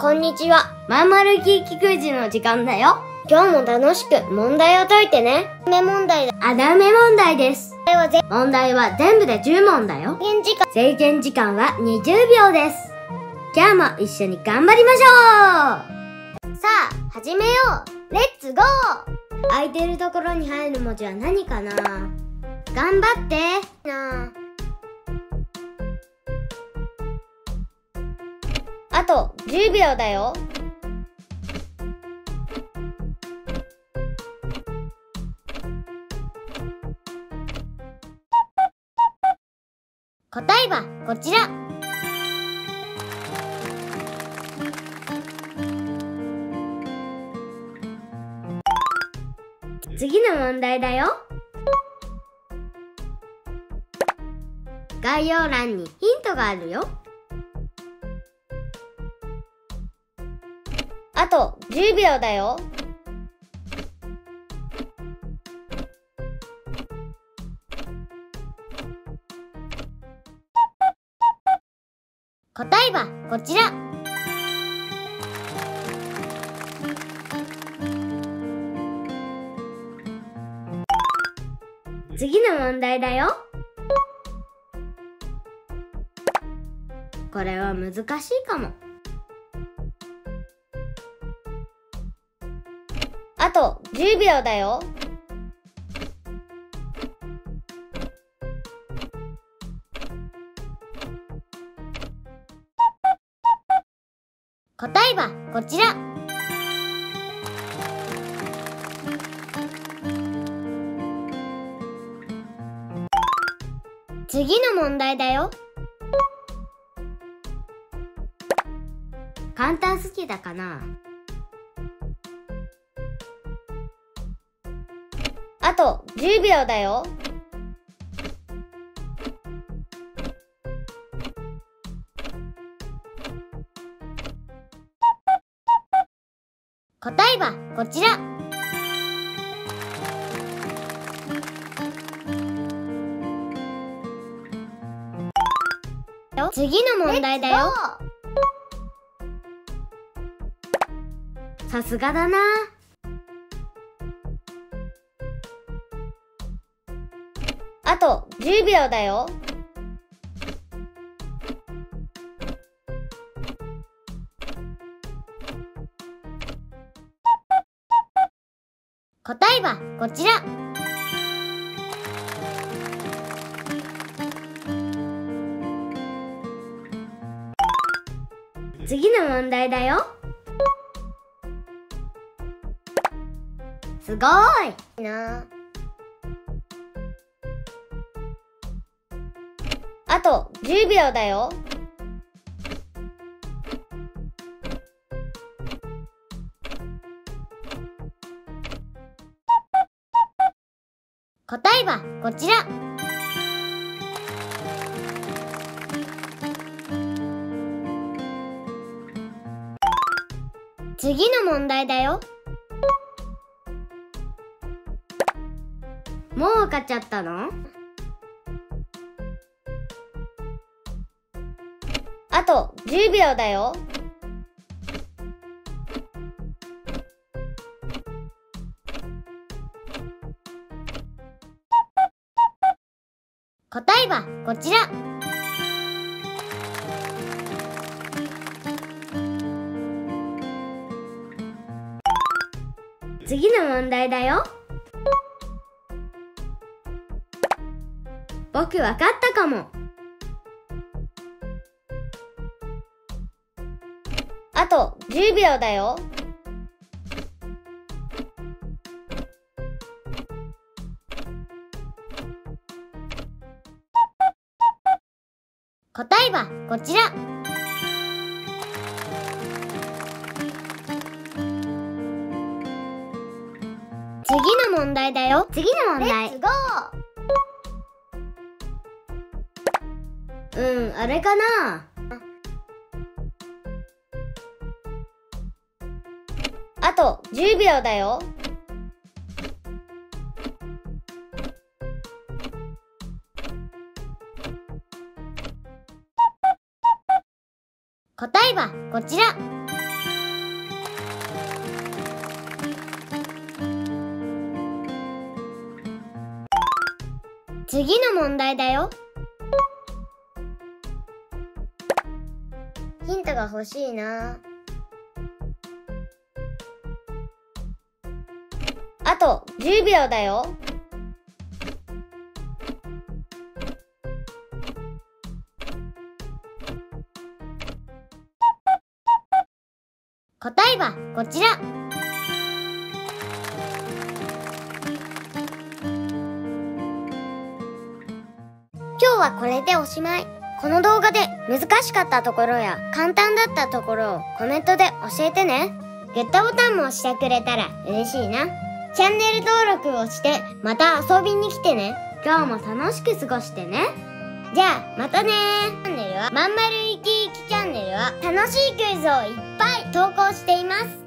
こんにちは。まんまるキーキクイズの時間だよ。今日も楽しく問題を解いてね。ダメ問題です。問題は全部で10問だよ。制限時間は20秒です。今日も一緒に頑張りましょう。さあ、始めよう。レッツゴー。空いてるところに入る文字は何かな？頑張って。あと10秒だよ。答えはこちら。次の問題だよ。概要欄にヒントがあるよ。あと10秒だよ。答えはこちら。次の問題だよ。これは難しいかも。あと10秒だよ。答えはこちら。次の問題だよ。簡単すぎたかな？あと10秒だよ。答えはこちら。次の問題だよ。さすがだな。あと10秒だよ。答えはこちら。次の問題だよ。すごいな。あと10秒だよ。答えはこちら。次の問題だよ。もう分かっちゃったの？あと10秒だよ。答えはこちら。次の問題だよ。僕わかったかも。あと10秒だよ。答えはこちら。次の問題だよ。次の問題。レッツゴー。あれかな。あと10秒だよ。答えはこちら。次の問題だよ。ヒントが欲しいな。あと10秒だよ。答えはこちら。今日はこれでおしまい。この動画で難しかったところや簡単だったところをコメントで教えてね。グッドボタンも押してくれたら嬉しいな。チャンネル登録をしてまた遊びに来てね。今日も楽しく過ごしてね。じゃあまたね。チャンネルはまんまるいきいきチャンネルは楽しいクイズをいっぱい投稿しています。